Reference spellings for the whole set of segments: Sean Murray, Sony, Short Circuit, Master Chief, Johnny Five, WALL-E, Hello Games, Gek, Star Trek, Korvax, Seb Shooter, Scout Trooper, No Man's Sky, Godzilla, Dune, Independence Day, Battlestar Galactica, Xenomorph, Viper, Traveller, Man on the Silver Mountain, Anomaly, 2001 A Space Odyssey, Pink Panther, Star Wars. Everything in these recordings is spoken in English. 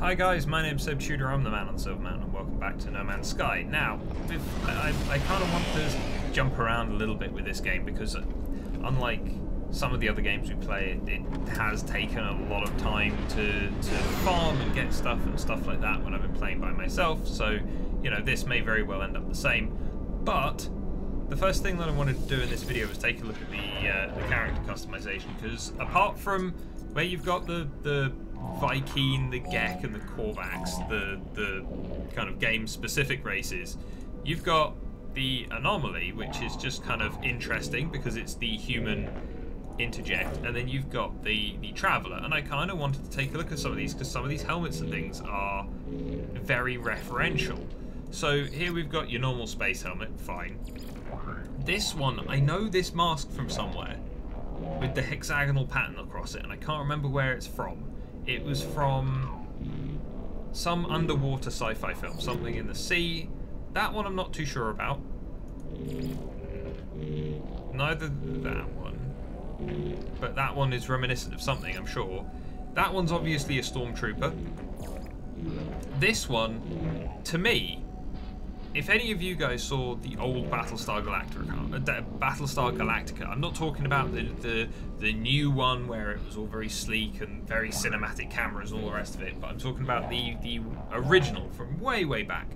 Hi guys, my name's Seb Shooter, I'm the man on Silver Mountain, and welcome back to No Man's Sky. Now, I kind of want to jump around a little bit with this game because, unlike some of the other games we play, it has taken a lot of time to farm and get stuff and stuff like that when I've been playing by myself, so, you know, this may very well end up the same. But the first thing that I wanted to do in this video was take a look at the character customization, because apart from where you've got the Viking, the Gek, and the Korvax, the kind of game-specific races, you've got the Anomaly, which is just kind of interesting because it's the human interject, and then you've got the Traveller, and I kind of wanted to take a look at some of these because some of these helmets and things are very referential. So here we've got your normal space helmet, fine. This one, I know this mask from somewhere with the hexagonal pattern across it, and I can't remember where it's from. It was from some underwater sci-fi film, something in the sea. That one I'm not too sure about. Neither that one, but that one is reminiscent of something, I'm sure. That one's obviously a stormtrooper. This one, to me, if any of you guys saw the old Battlestar Galactica, I'm not talking about the new one where it was all very sleek and very cinematic cameras and all the rest of it, but I'm talking about the original from way back.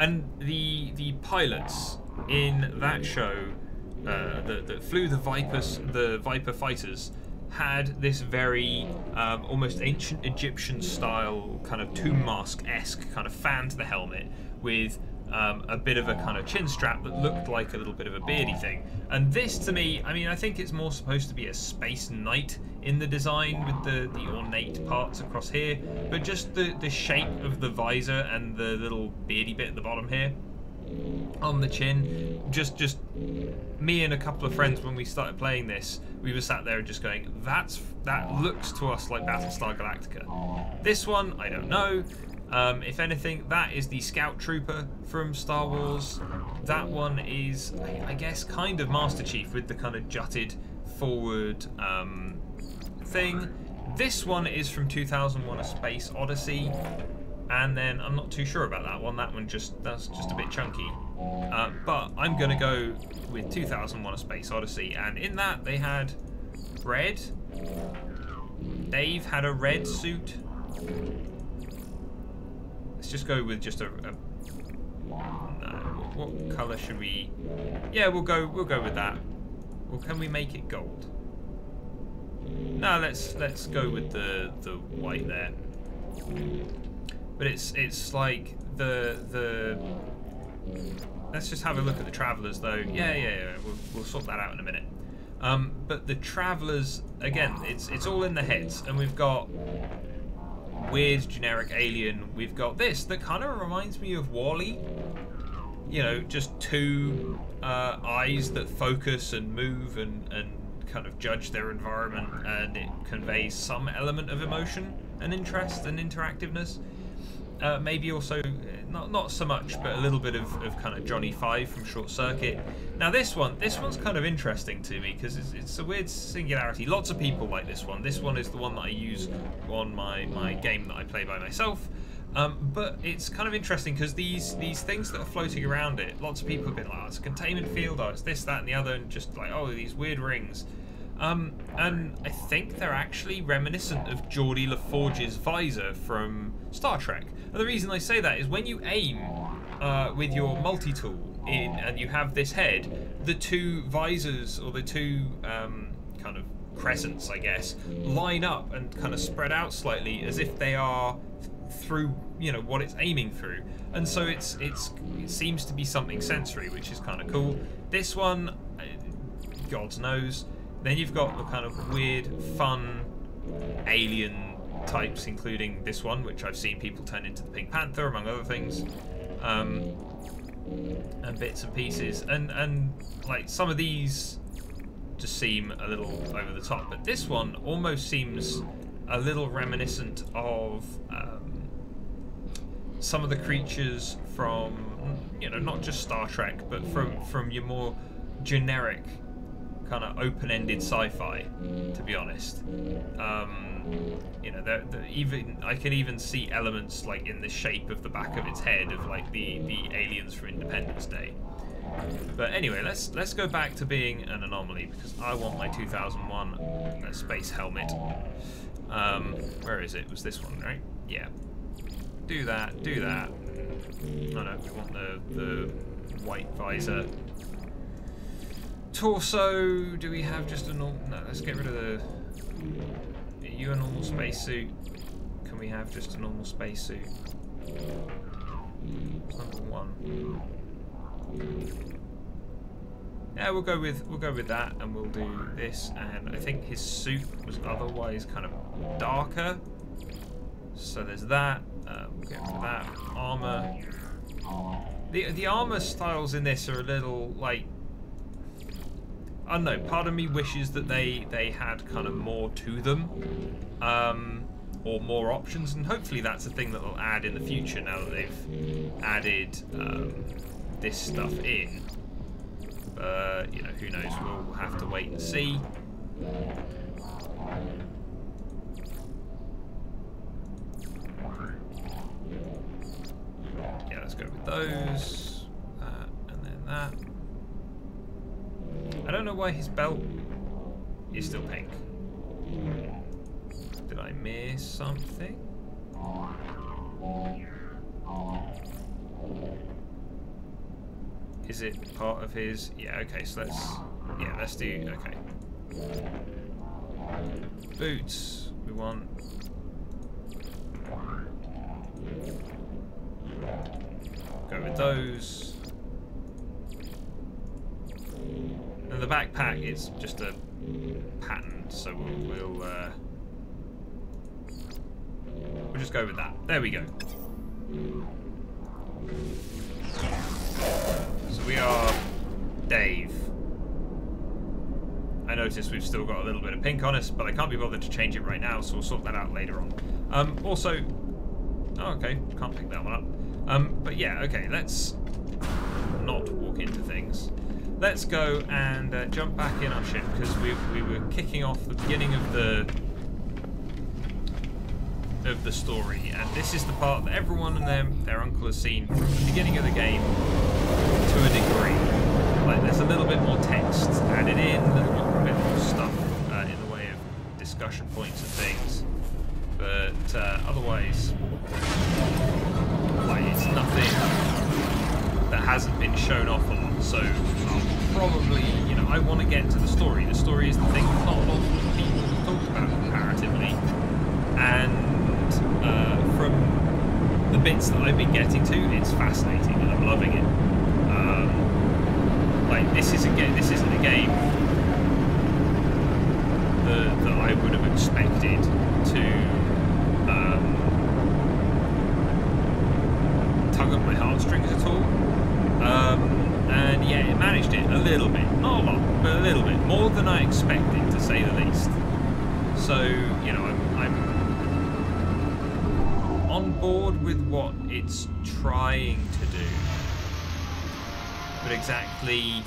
And the pilots in that show that flew the Viper fighters had this very almost ancient Egyptian style kind of tomb mask-esque kind of fan to the helmet, with a bit of a kind of chin strap that looked like a little bit of a beardy thing. And this, to me, I mean, I think it's more supposed to be a space knight in the design with the ornate parts across here, but just the shape of the visor and the little beardy bit at the bottom here on the chin, just me and a couple of friends, when we started playing this, we were sat there and just going, that looks to us like Battlestar Galactica. This one, I don't know. If anything, that is the Scout Trooper from Star Wars. That one is, I guess, kind of Master Chief with the kind of jutted forward thing. This one is from 2001 A Space Odyssey, and then I'm not too sure about that one. That one that's just a bit chunky. But I'm gonna go with 2001 A Space Odyssey, and in that they had red. Dave had a red suit. Let's just go with just what colour should we? Yeah, we'll go with that. Well, can we make it gold? No, let's go with the white there. But it's like the let's just have a look at the Travellers though. Yeah. We'll sort that out in a minute. But the Travellers, again, it's all in the heads, and we've got weird generic alien. We've got this that kind of reminds me of WALL-E, you know, just two eyes that focus and move and kind of judge their environment, and it conveys some element of emotion and interest and interactiveness. Maybe also not so much, but a little bit of kind of Johnny Five from Short Circuit. Now this one's kind of interesting to me because it's a weird singularity. Lots of people like this one. This one is the one that I use on my game that I play by myself. But it's kind of interesting because these things that are floating around it, lots of people have been like, oh, it's a containment field, oh, it's this, that, and the other, and just like, oh, these weird rings. And I think they're actually reminiscent of Geordie LaForge's visor from Star Trek. And the reason I say that is when you aim with your multi-tool in and you have this head, the two visors, or the two kind of crescents, I guess, line up and kind of spread out slightly as if they are through, you know, what it's aiming through. And so it seems to be something sensory, which is kind of cool. This one, God knows. Then you've got the kind of weird, fun alien types, including this one, which I've seen people turn into the Pink Panther, among other things, and bits and pieces. And like some of these just seem a little over the top, but this one almost seems a little reminiscent of some of the creatures from, you know, not just Star Trek, but from your more generic kind of open-ended sci-fi, to be honest. You know, I can even see elements like in the shape of the back of its head of like the aliens from Independence Day. But anyway, let's go back to being an anomaly because I want my 2001 space helmet. Where is it? It was this one, right? Yeah. Do that. Do that. No, no, we want the white visor. Torso. Do we have just a normal? No, let's get rid of the. Are you a normal spacesuit? Can we have just a normal spacesuit? Number one. Yeah, we'll go with that, and we'll do this. And I think his suit was otherwise kind of darker, so there's that. We'll get rid of that armor. The armor styles in this are a little like, I don't know. Part of me wishes that they had kind of more to them, or more options, and hopefully that's a thing that they'll add in the future. Now that they've added. This stuff in, but you know, who knows, we'll have to wait and see. Yeah, let's go with those, that, and then that. I don't know why his belt is still pink. Did I miss something? Is it part of his? Yeah, okay, so let's do, okay. Boots, we want. Go with those. And the backpack is just a pattern, so we'll just go with that. There we go. So we are Dave. I noticed we've still got a little bit of pink on us, but I can't be bothered to change it right now, so we'll sort that out later on. Also, oh, okay, can't pick that one up. But yeah, okay, let's not walk into things. Let's go and jump back in our ship, because we were kicking off the beginning of the story, and this is the part that everyone and their uncle has seen from the beginning of the game to a degree. Like, there's a little bit more text added in, a little bit more stuff in the way of discussion points and things, but otherwise, like, it's nothing that hasn't been shown off a lot, so I'll probably, you know, I want to get to the story. The story is the thing that not a lot of people have talked about comparatively, and from the bits that I've been getting to, it's fascinating and I'm loving it. Like, this isn't a game that I would have expected to tug at my heartstrings at all. And yeah, it managed it a little bit, not a lot, but a little bit more than I expected, to say the least. So you know, I'm on board with what it's trying to do, but exactly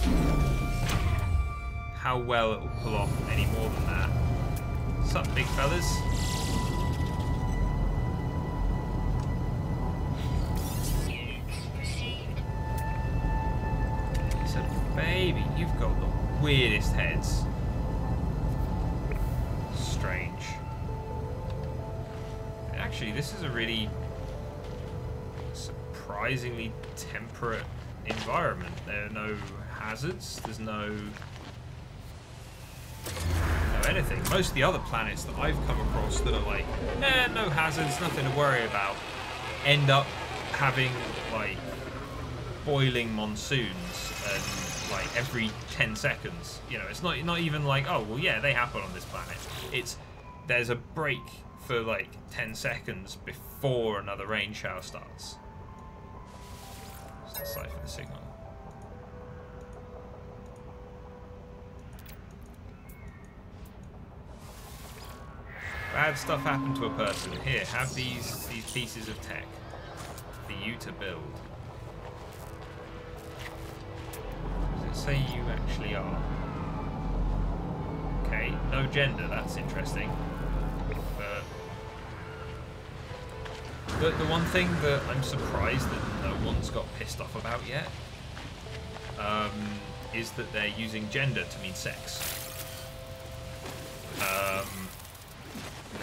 how well it will pull off any more than that. What's up, big fellas? He said, baby, you've got the weirdest heads. Strange. Actually, this is a really surprisingly temperate environment. There are no hazards, there's no anything. Most of the other planets that I've come across that are like, eh, no hazards, nothing to worry about, end up having like boiling monsoons and like every 10 seconds. You know, it's not even like, oh well, yeah, they happen on this planet. It's there's a break for like 10 seconds before another rain shower starts. Let's decipher the signal. Bad stuff happened to a person. Here, have these pieces of tech for you to build. Does it say you actually are? Okay, no gender, that's interesting. But the one thing that I'm surprised that no one's got pissed off about yet is that they're using gender to mean sex.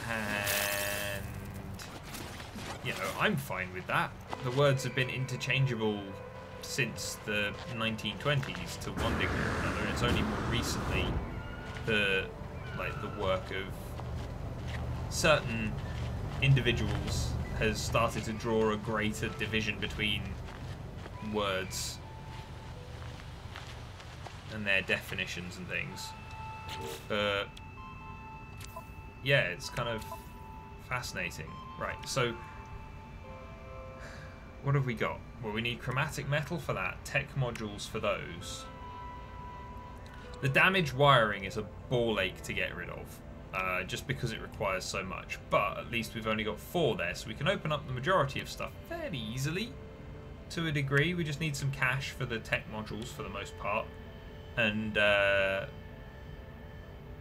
And, you know, I'm fine with that. The words have been interchangeable since the 1920s to one degree or another, and it's only more recently the work of certain individuals has started to draw a greater division between words and their definitions and things. But yeah, it's kind of fascinating. Right, so what have we got? Well, we need chromatic metal for that, tech modules for those. The damaged wiring is a ball ache to get rid of, just because it requires so much. But at least we've only got 4 there, so we can open up the majority of stuff fairly easily, to a degree. We just need some cash for the tech modules for the most part, and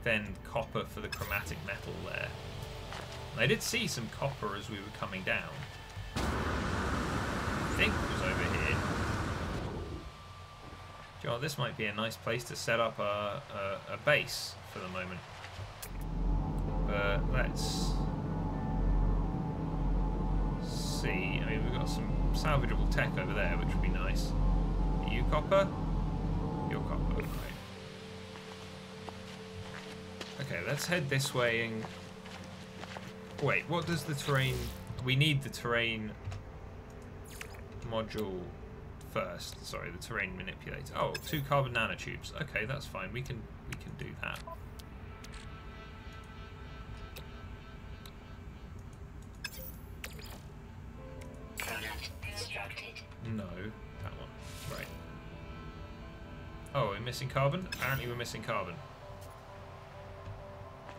then copper for the chromatic metal there. And I did see some copper as we were coming down. I think it was over here. Do you know what, this might be a nice place to set up a base for the moment. But let's see. I mean, we've got some salvageable tech over there, which would be nice. Are you copper? You're copper, right. Okay, let's head this way and... Wait, what does the terrain... We need the terrain... module first. Sorry, the terrain manipulator. Oh, 2 carbon nanotubes. Okay, that's fine. We can do that. Product extracted. No, that one. Right. Oh, we're missing carbon? Apparently we're missing carbon.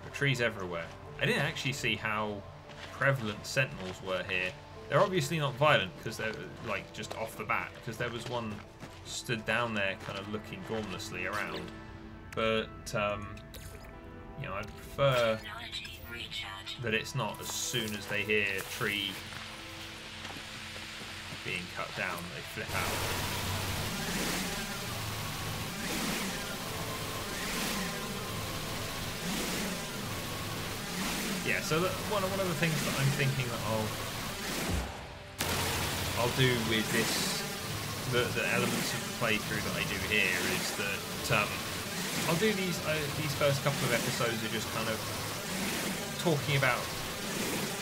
There are trees everywhere. I didn't actually see how prevalent sentinels were here. They're obviously not violent because they're like just off the bat, because there was one stood down there kind of looking gormlessly around. But you know, I prefer that it's not as soon as they hear a tree being cut down, they flip out. Yeah, so one of the things that I'm thinking that I'll do with this, the elements of the playthrough that I do here is that I'll do these first couple of episodes are just kind of talking about,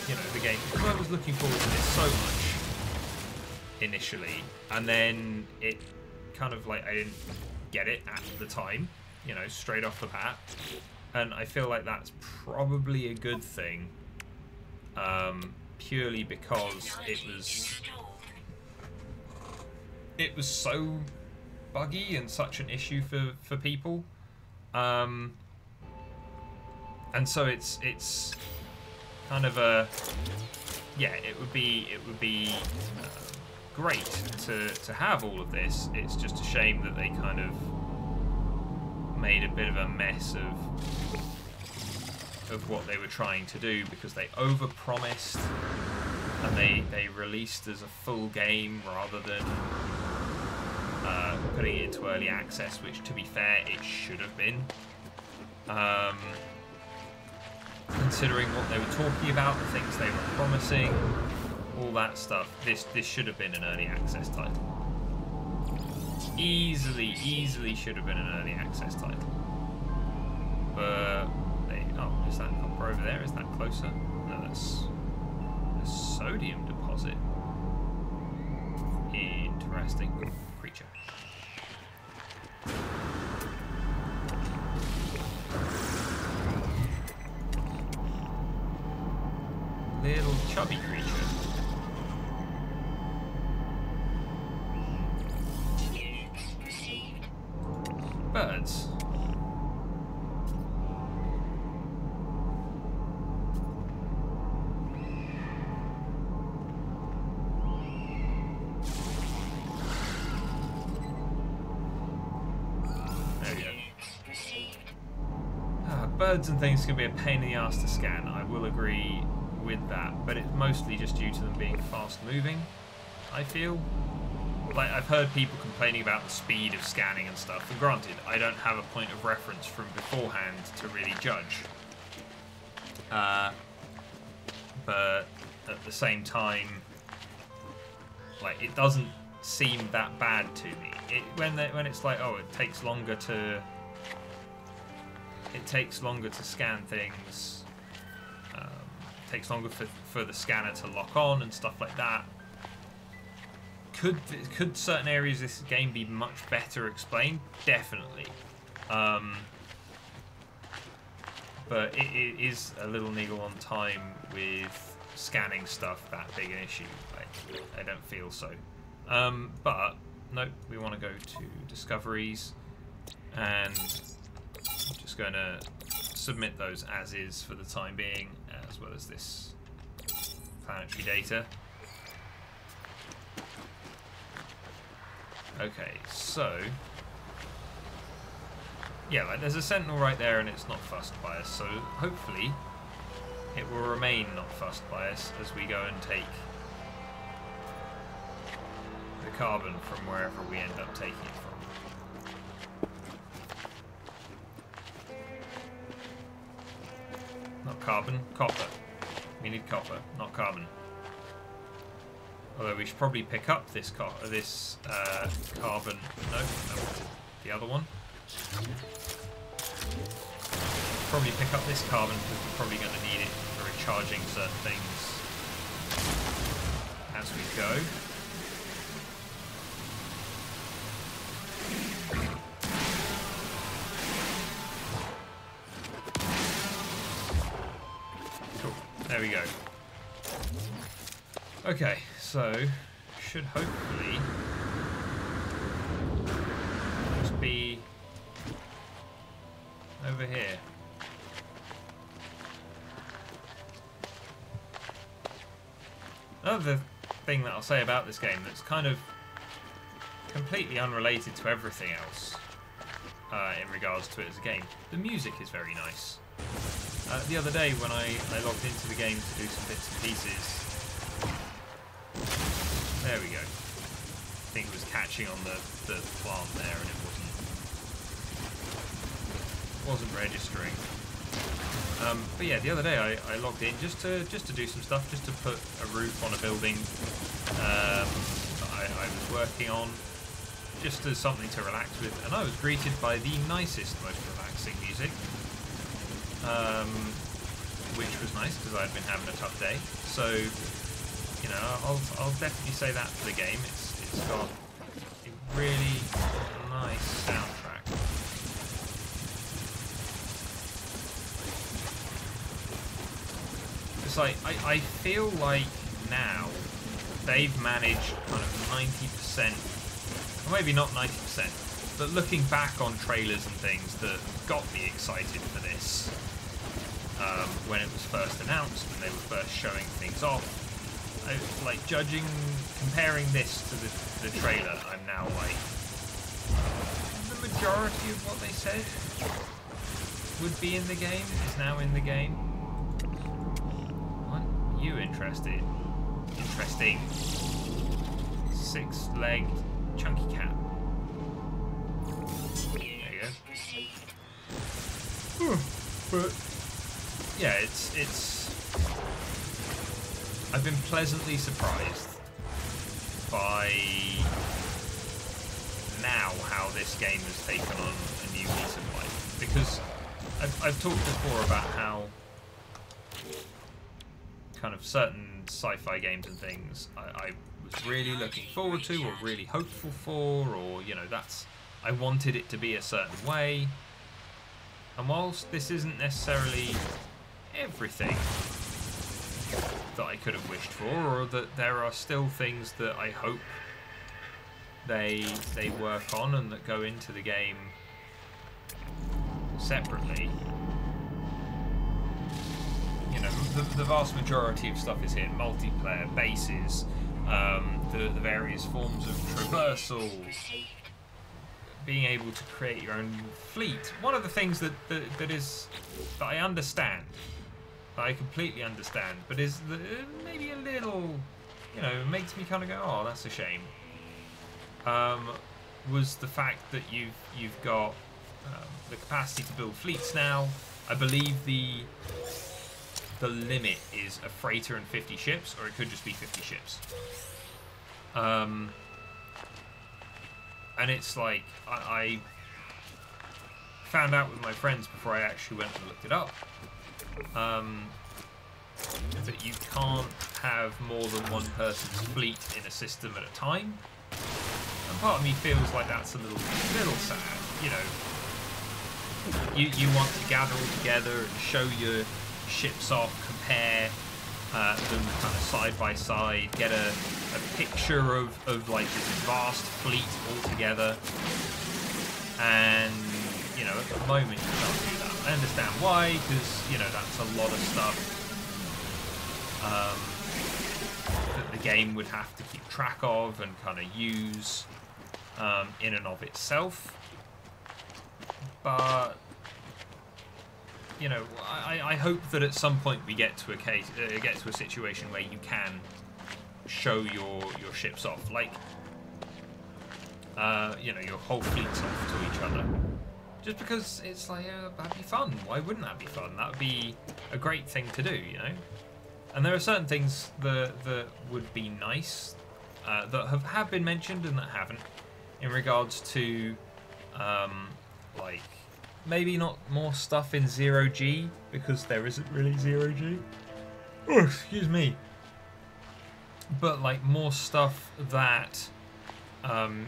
you know, the game, because I was looking forward to this so much initially, and then it kind of like I didn't get it at the time, you know, straight off the bat, and I feel like that's probably a good thing, purely because it was so buggy and such an issue for people, and so it's kind of a, yeah, it would be great to have all of this. It's just a shame that they kind of made a bit of a mess of what they were trying to do, because they overpromised and they released as a full game rather than putting it into early access, which, to be fair, it should have been. Considering what they were talking about, the things they were promising, all that stuff, this should have been an early access title. Easily should have been an early access title. But... Oh, is that copper over there? Is that closer? No, that's a sodium deposit. Interesting creature. Little chubby creature. Birds. birds and things can be a pain in the ass to scan, I will agree with that, but it's mostly just due to them being fast moving, I feel. Like, I've heard people complaining about the speed of scanning and stuff, and granted, I don't have a point of reference from beforehand to really judge. But at the same time, like, it doesn't seem that bad to me. When it's like, oh, it takes longer to scan things, it takes longer for the scanner to lock on and stuff like that. Could certain areas of this game be much better explained? Definitely. But it is a little niggle on time with scanning stuff that big an issue. Like, I don't feel so. But, nope, we want to go to Discoveries. And I'm just going to submit those as is for the time being, as well as this planetary data. Okay, so, yeah, like, there's a sentinel right there and it's not fussed by us, so hopefully it will remain not fussed by us as we go and take the carbon from wherever we end up taking it from. Not carbon, copper. We need copper, not carbon. Although we should probably pick up this carbon. No, the other one. Probably pick up this carbon because we're probably going to need it for recharging certain things as we go. Cool. There we go. Okay. So, should hopefully just be over here. Another thing that I'll say about this game that's kind of completely unrelated to everything else in regards to it as a game, the music is very nice. The other day when I logged into the game to do some bits and pieces, there we go. I think it was catching on the plant there and it wasn't registering. But yeah, the other day I logged in just to do some stuff, just to put a roof on a building that I was working on, just as something to relax with, and I was greeted by the nicest, most relaxing music, which was nice because I'd been having a tough day. So, you know, I'll definitely say that for the game. It's got a really nice soundtrack. It's like, I feel like now they've managed kind of 90%, or maybe not 90%, but looking back on trailers and things that got me excited for this when it was first announced and they were first showing things off, like, comparing this to the trailer, I'm now like, the majority of what they said would be in the game is now in the game. Aren't you interested? Interesting. Six-legged chunky cat. There you go. But yeah, I've been pleasantly surprised by now how this game has taken on a new piece of life, because I've talked before about how kind of certain sci-fi games and things I was really looking forward to or really hopeful for, or, you know, I wanted it to be a certain way, and whilst this isn't necessarily everything that I could have wished for, or that there are still things that I hope they work on and that go into the game separately. You know, the vast majority of stuff is here. Multiplayer, bases, the various forms of traversal, being able to create your own fleet. One of the things that I understand, that I completely understand, but is that maybe a little, you know, makes me kind of go, oh, that's a shame. Was the fact that you've got the capacity to build fleets now. I believe the limit is a freighter and 50 ships, or it could just be 50 ships. And it's like, I found out with my friends before I actually went and looked it up, that you can't have more than one person's fleet in a system at a time. And part of me feels like that's a little sad, you know. You want to gather all together and show your ships off, compare them kind of side by side, get a picture of like this vast fleet all together. And, you know, at the moment you can't do that. I understand why, because, you know, that's a lot of stuff that the game would have to keep track of and kind of use in and of itself. But, you know, I hope that at some point we get to a situation where you can show your ships off, like, you know, your whole fleets off to each other. Just because it's like, that'd be fun. Why wouldn't that be fun? That would be a great thing to do, you know? And there are certain things that would be nice, that have been mentioned and that haven't, in regards to, like, maybe not more stuff in 0G, because there isn't really 0G. Oh, excuse me. But, like, more stuff that,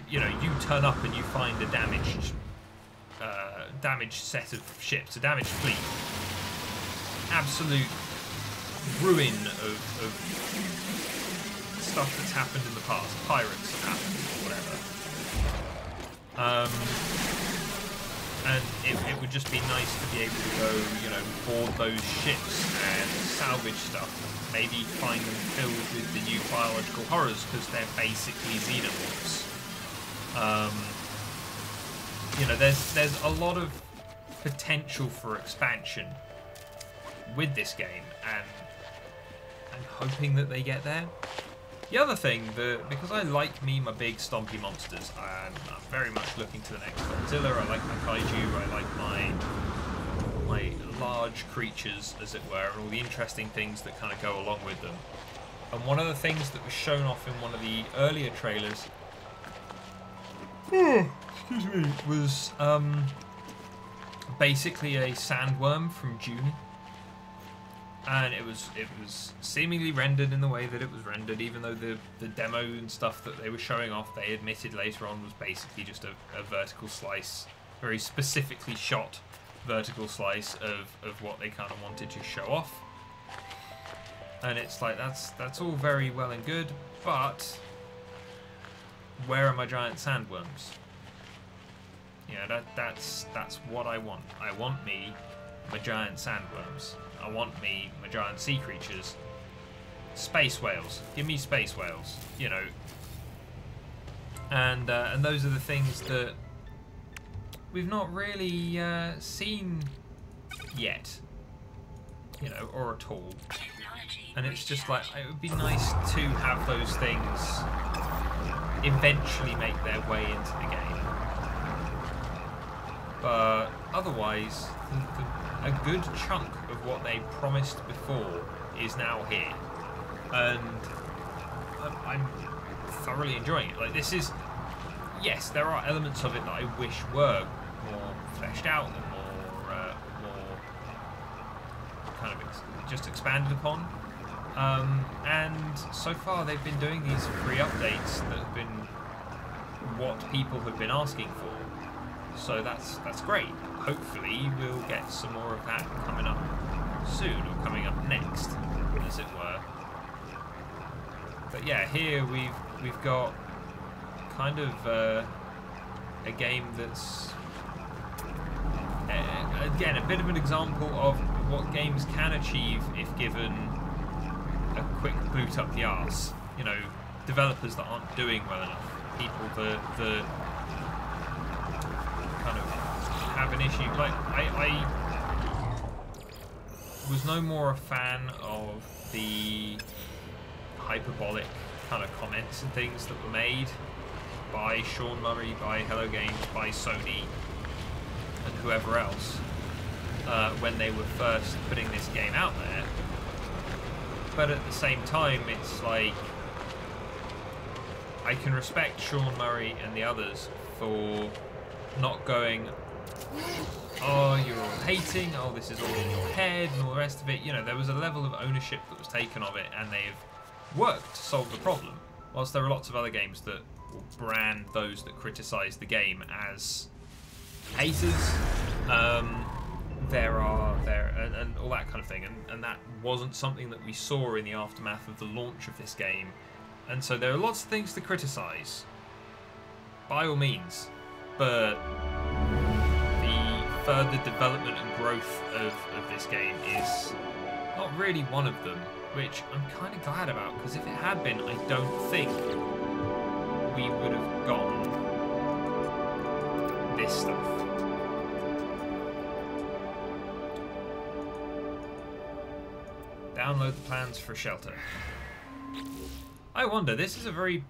you know, you turn up and you find a damaged set of ships, a damaged fleet. Absolute ruin of stuff that's happened in the past. Pirates have happened, or whatever. And it would just be nice to be able to go, you know, board those ships and salvage stuff. Maybe find them filled with the new biological horrors, because they're basically xenomorphs. You know, there's a lot of potential for expansion with this game, and I'm hoping that they get there. The other thing, because I like my big stompy monsters, and I'm very much looking to the next Godzilla. I like my kaiju, I like my large creatures, as it were, and all the interesting things that kind of go along with them. And one of the things that was shown off in one of the earlier trailers, excuse me, was basically a sandworm from Dune, and it was seemingly rendered in the way that it was rendered, even though the demo and stuff that they were showing off, they admitted later on, was basically just a vertical slice, very specifically shot vertical slice of what they kind of wanted to show off. And it's like, that's all very well and good, but where are my giant sandworms? You know, that's what I want. I want my giant sandworms. I want my giant sea creatures. Space whales. Give me space whales, you know. And those are the things that we've not really seen yet, you know, or at all. And it's just like, it would be nice to have those things eventually make their way into the game. But otherwise, a good chunk of what they promised before is now here. And I'm thoroughly enjoying it. Like, this is, yes, there are elements of it that I wish were more fleshed out and more kind of just expanded upon. And so far they've been doing these free updates that have been what people have been asking for. So that's great. Hopefully we'll get some more of that coming up soon, or coming up next, as it were. But yeah, here we've got kind of a game that's, again, a bit of an example of what games can achieve if given a quick boot up the arse. You know, developers that aren't doing well enough, people that an issue. Like, I was no more a fan of the hyperbolic kind of comments and things that were made by Sean Murray, by Hello Games, by Sony, and whoever else when they were first putting this game out there. But at the same time, it's like, I can respect Sean Murray and the others for not going, oh, you're all hating, oh, this is all in your head, and all the rest of it. You know, there was a level of ownership that was taken of it, and they've worked to solve the problem. Whilst there are lots of other games that will brand those that criticise the game as haters, and all that kind of thing, and that wasn't something that we saw in the aftermath of the launch of this game. And so there are lots of things to criticise, by all means, but the further development and growth of this game is not really one of them, which I'm kind of glad about, because if it had been, I don't think we would have gotten this stuff. Download the plans for shelter. I wonder, this is a very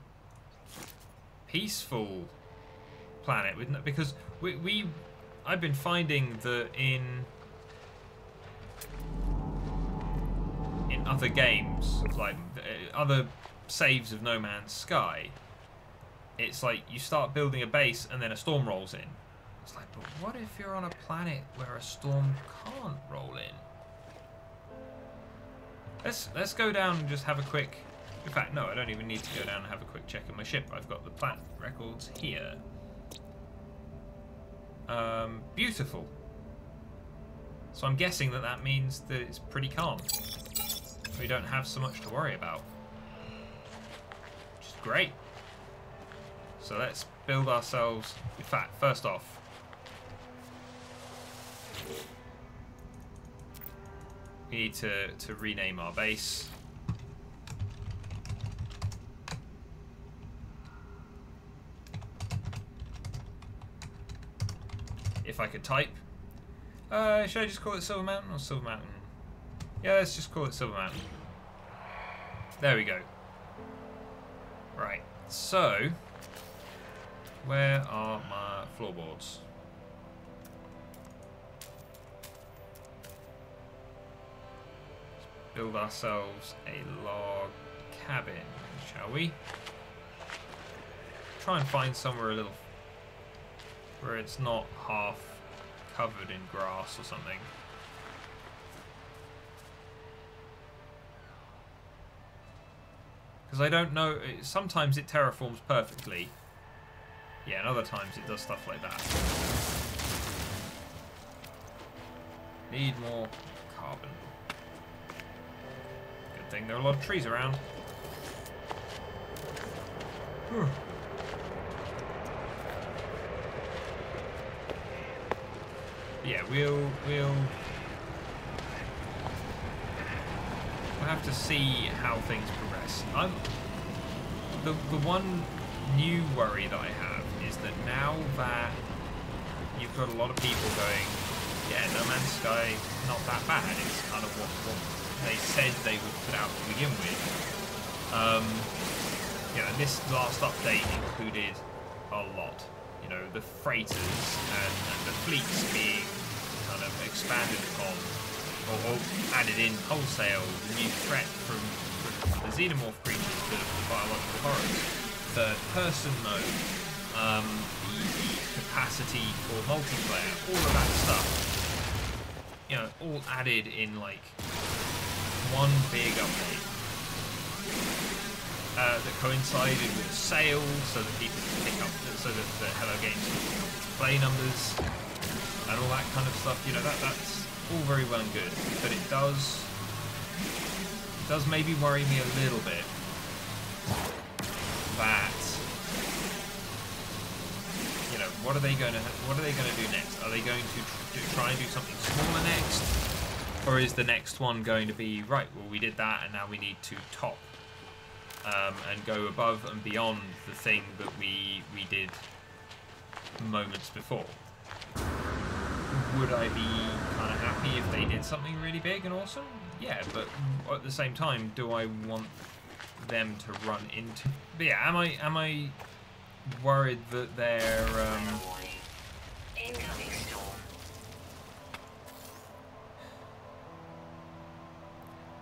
peaceful planet, wouldn't it? Because I've been finding that in other games, like other saves of No Man's Sky, it's like you start building a base and then a storm rolls in. It's like, but what if you're on a planet where a storm can't roll in? Let's go down and just have a quick... In fact, no, I don't even need to go down and have a quick check on my ship. I've got the plant records here. Beautiful. So I'm guessing that that means that it's pretty calm. We don't have so much to worry about. Which is great. So let's build ourselves... In fact, first off... We need to rename our base. If I could type. Should I just call it Silver Mountain or Silver Mountain? Yeah, let's just call it Silver Mountain. There we go. Right, so where are my floorboards? Let's build ourselves a log cabin, shall we? Try and find somewhere a little where it's not half covered in grass or something. Because I don't know, sometimes it terraforms perfectly. Yeah, and other times it does stuff like that. Need more carbon. Good thing there are a lot of trees around. Whew. Yeah, we'll have to see how things progress. The one new worry that I have is that now that you've got a lot of people going, yeah, No Man's Sky, not that bad. It's kind of what they said they would put out to begin with. You know, this last update included a lot. You know, the freighters and the fleets being kind of expanded upon or added in wholesale, the new threat from the xenomorph creatures to the biological horrors, third person mode, the capacity for multiplayer, all of that stuff, you know, all added in like one big update that coincided with sales, so that people could pick up, so that the Hello Games could pick up display numbers and all that kind of stuff. You know, that's all very well and good, but it does maybe worry me a little bit that, you know, what are they going to do next? Are they going to try and do something smaller next, or is the next one going to be, right, well, we did that and now we need to top and go above and beyond the thing that we did moments before? would I be kind of happy if they did something really big and awesome? Yeah, but at the same time, do I want them to run into... But yeah, am I worried that they're... Incoming storm.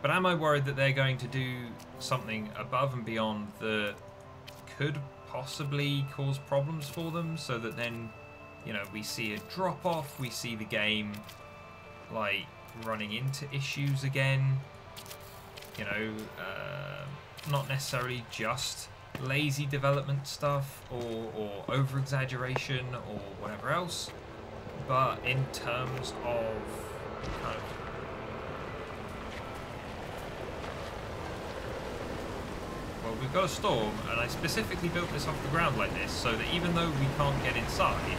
But am I worried that they're going to do something above and beyond that could possibly cause problems for them, so that then, you know, we see a drop-off, we see the game, like, running into issues again, you know, not necessarily just lazy development stuff or over-exaggeration or whatever else, but in terms of kind of we've got a storm, and I specifically built this off the ground like this so that even though we can't get inside,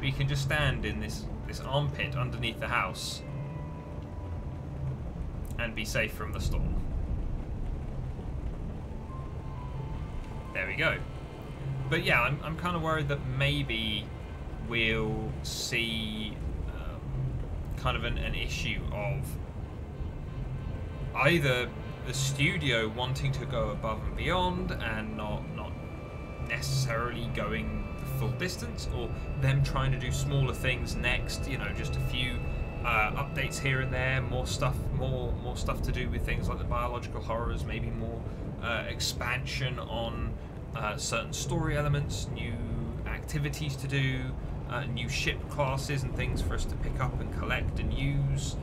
we can just stand in this armpit underneath the house and be safe from the storm. There we go. But yeah, I'm kind of worried that maybe we'll see kind of an issue of either the studio wanting to go above and beyond and not necessarily going the full distance, or them trying to do smaller things next, you know, just a few updates here and there, more stuff to do with things like the biological horrors, maybe more expansion on certain story elements, new activities to do, new ship classes and things for us to pick up and collect and use,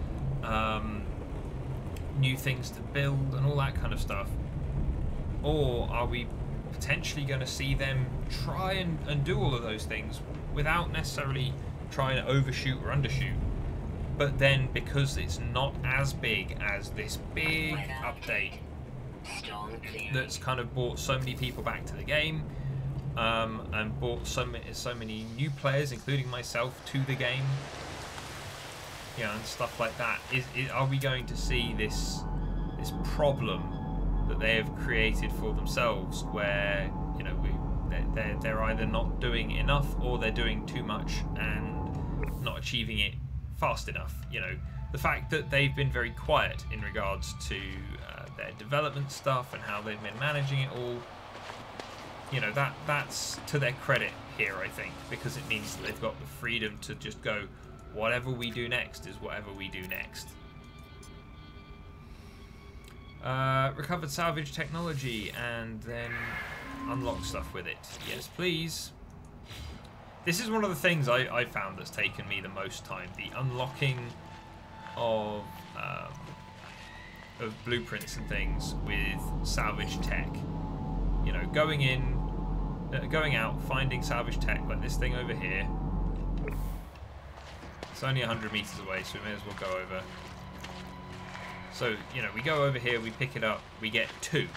new things to build and all that kind of stuff. Or are we potentially going to see them try and do all of those things without necessarily trying to overshoot or undershoot, but then because it's not as big as this big update that's kind of brought so many people back to the game, and brought so many new players, including myself, to the game, yeah, and stuff like that, are we going to see this problem that they have created for themselves, where, you know, they're either not doing enough or they're doing too much and not achieving it fast enough? You know, the fact that they've been very quiet in regards to their development stuff and how they've been managing it all, you know, that's to their credit here, I think, because it means that they've got the freedom to just go, whatever we do next is whatever we do next. Recovered salvage technology and then unlock stuff with it. Yes, please. This is one of the things I found that's taken me the most time. The unlocking of blueprints and things with salvage tech. You know, going in, going out, finding salvage tech, like this thing over here. It's only 100 meters away, so we may as well go over. So, you know, we go over here, we pick it up, we get 2.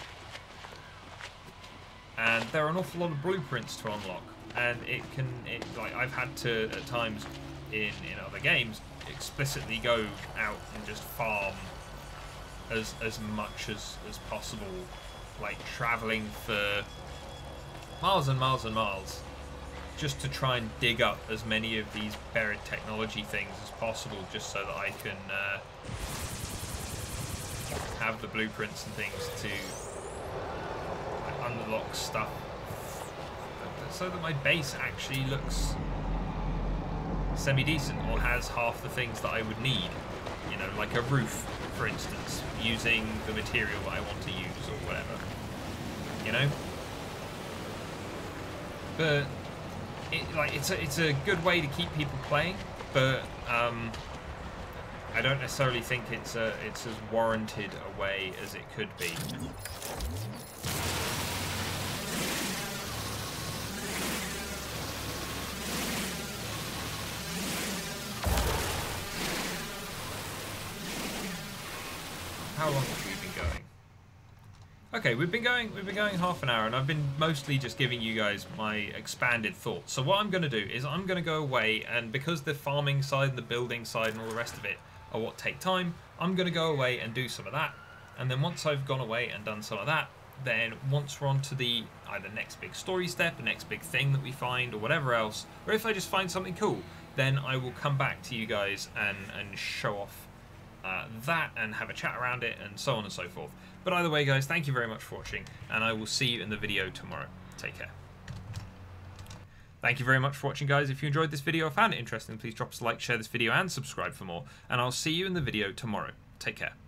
And there are an awful lot of blueprints to unlock. And like, I've had to, at times, in other games, explicitly go out and just farm as much as possible. Like, traveling for miles and miles and miles, just to try and dig up as many of these buried technology things as possible, just so that I can have the blueprints and things to unlock stuff, so that my base actually looks semi-decent or has half the things that I would need. You know, like a roof, for instance, using the material that I want to use or whatever. You know? But... It's a good way to keep people playing, but I don't necessarily think it's as warranted a way as it could be. How long have we been going? Okay, we've been going half an hour, and I've been mostly just giving you guys my expanded thoughts. So what I'm going to do is I'm going to go away, and because the farming side and the building side and all the rest of it are what take time, I'm going to go away and do some of that. And then once I've gone away and done some of that, then once we're on to the either next big story step, the next big thing that we find, or whatever else, or if I just find something cool, then I will come back to you guys and show off that and have a chat around it and so on and so forth. But either way, guys, thank you very much for watching, and I will see you in the video tomorrow. Take care. Thank you very much for watching, guys. If you enjoyed this video or found it interesting, please drop us a like, share this video, and subscribe for more. And I'll see you in the video tomorrow. Take care.